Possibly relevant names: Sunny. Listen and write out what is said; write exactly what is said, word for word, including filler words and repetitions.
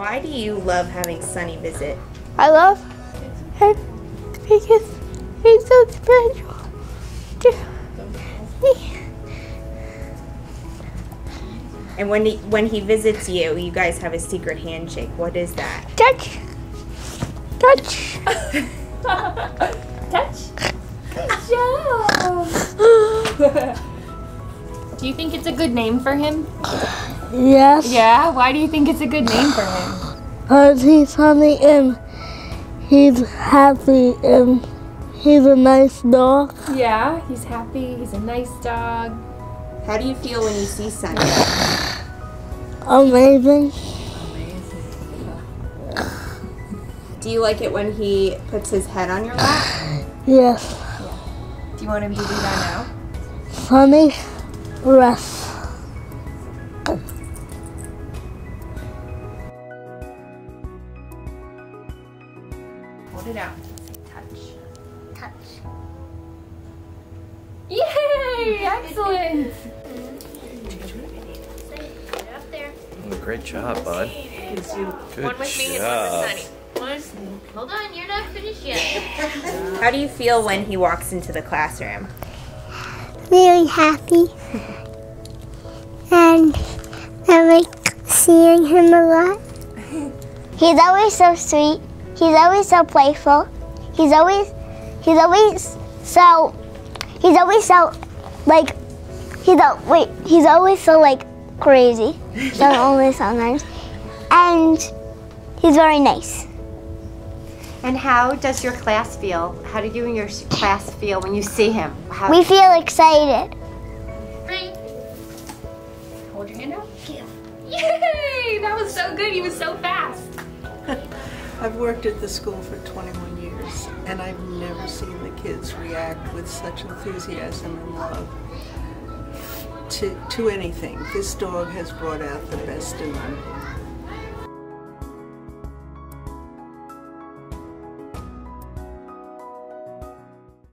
Why do you love having Sunny visit? I love her because he's so spiritual to me. And when he, when he visits you, you guys have a secret handshake. What is that? Touch. Touch. Touch. Good job. Do you think it's a good name for him? Yes. Yeah? Why do you think it's a good name for him? Because he's funny and he's happy and he's a nice dog. Yeah, he's happy. He's a nice dog. How do you feel when you see Sunny? Amazing. Amazing. Do you like it when he puts his head on your lap? Yes. Yeah. Do you want him to do that now? Sunny, rest. Hold it out. Touch. Touch. Yay! Excellent! Get up there. Oh, great job, bud. Good job. One with me and one with Sunny. Hold on, you're not finished yet. How do you feel when he walks into the classroom? Really happy. And I like seeing him a lot. He's always so sweet. He's always so playful. He's always, he's always so, he's always so, like, he's, al wait, he's always so, like, crazy. So always sometimes. And he's very nice. And how does your class feel? How do you and your class feel when you see him? How we feel excited. Three. Hold your hand out. Yeah. Yay! That was so good. He was so fast. I've worked at the school for twenty-one years, and I've never seen the kids react with such enthusiasm and love to, to anything. This dog has brought out the best in them.